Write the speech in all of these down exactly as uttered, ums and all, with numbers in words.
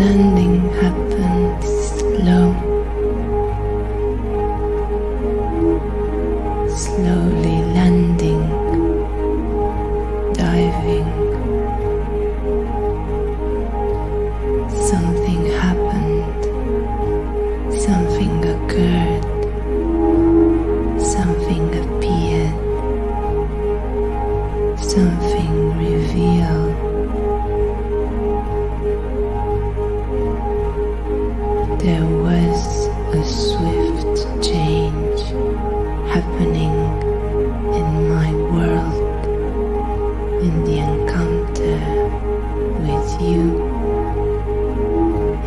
landing happens slow, slowly landing, diving. Something happened, something occurred, something appeared, something revealed. There was a swift change happening in my world, in the encounter with you,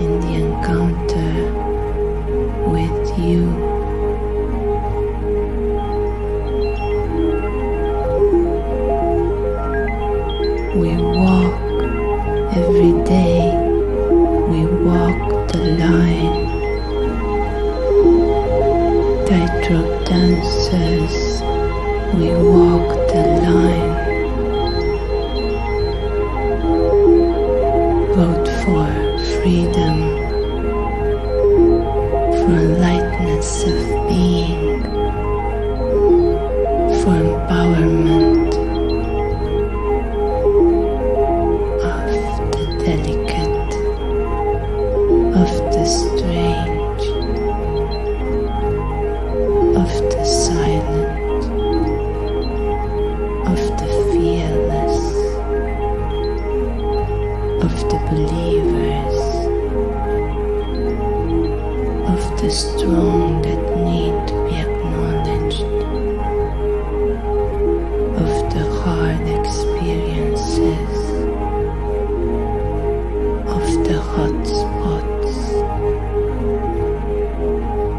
in the encounter with you. Tightrope dancers, we walk the line, vote for freedom, for lightness of being, for empowerment of the delicate, of the strange, of the silent, of the fearless, of the believers, of the strong that need to be acknowledged, of the hard experiences, of the hot spots,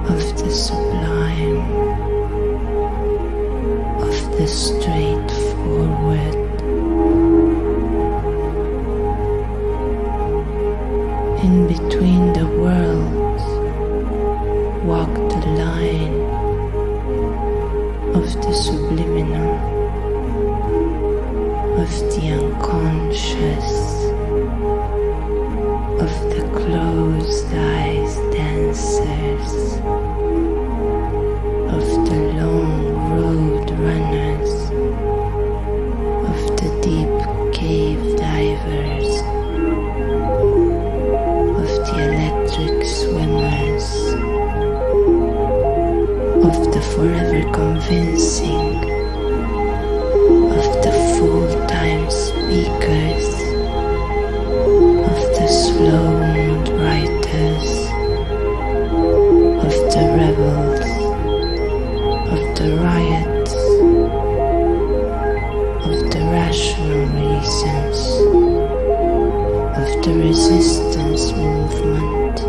of the sublime, of the straightforward. In between the worlds, walk the line of the subliminal, of the unconscious, of the closed eyes dancers, of the long road runners, of the deep cave divers, of the electric swimmers, of the forever convincing, of the full-time speakers, of the slow-mood writers, of the rebels, the riots, of the rational reasons, of the resistance movement,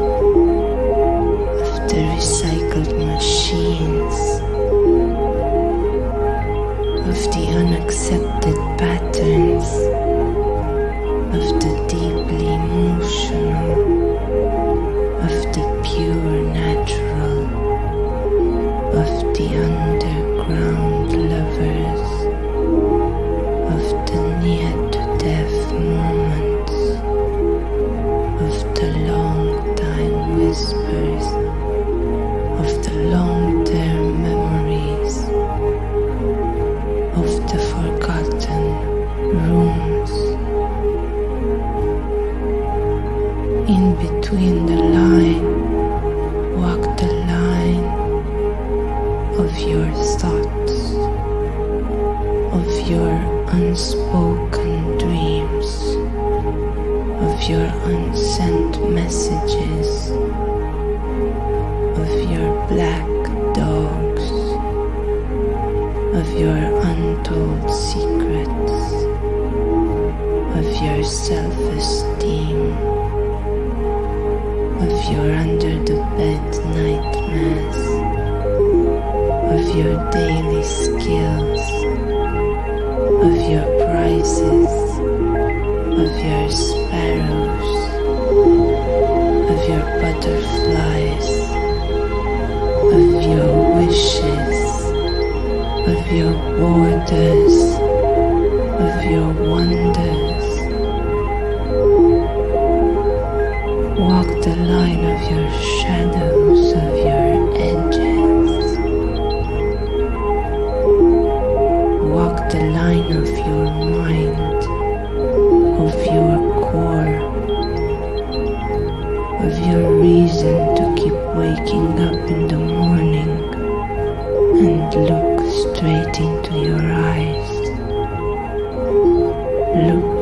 of the recycled machines, of the unaccepted patterns, of the deeply emotional, of the pure natural, of the underground lovers, of the near-to-death moments, of the long-time whispers, of the long-term memories, of the forgotten rooms. In between the line, walk the line of your thoughts, of your unspoken dreams, of your unsent messages, of your black dogs, of your untold secrets, of your self-esteem, of your under-the-bed nightmares, of your daily skills, of your prizes, of your sparrows, of your butterflies, of your wishes, of your borders, of your wonders. walk the line of your shadows, of your edges. Walk the line of your mind, of your core, of your reason to keep waking up in the morning and look straight into your eyes. Look